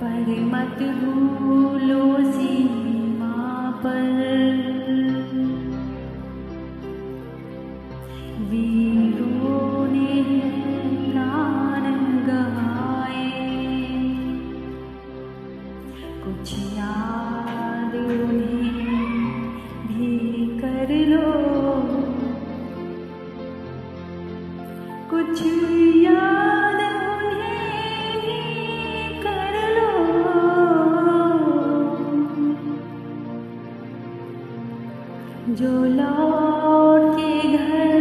पर मत भूलो सीमा पर वीरों ने प्राण गंवाए, कुछ याद उन्हें भी कर लो, कुछ जो लौट के घर